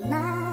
My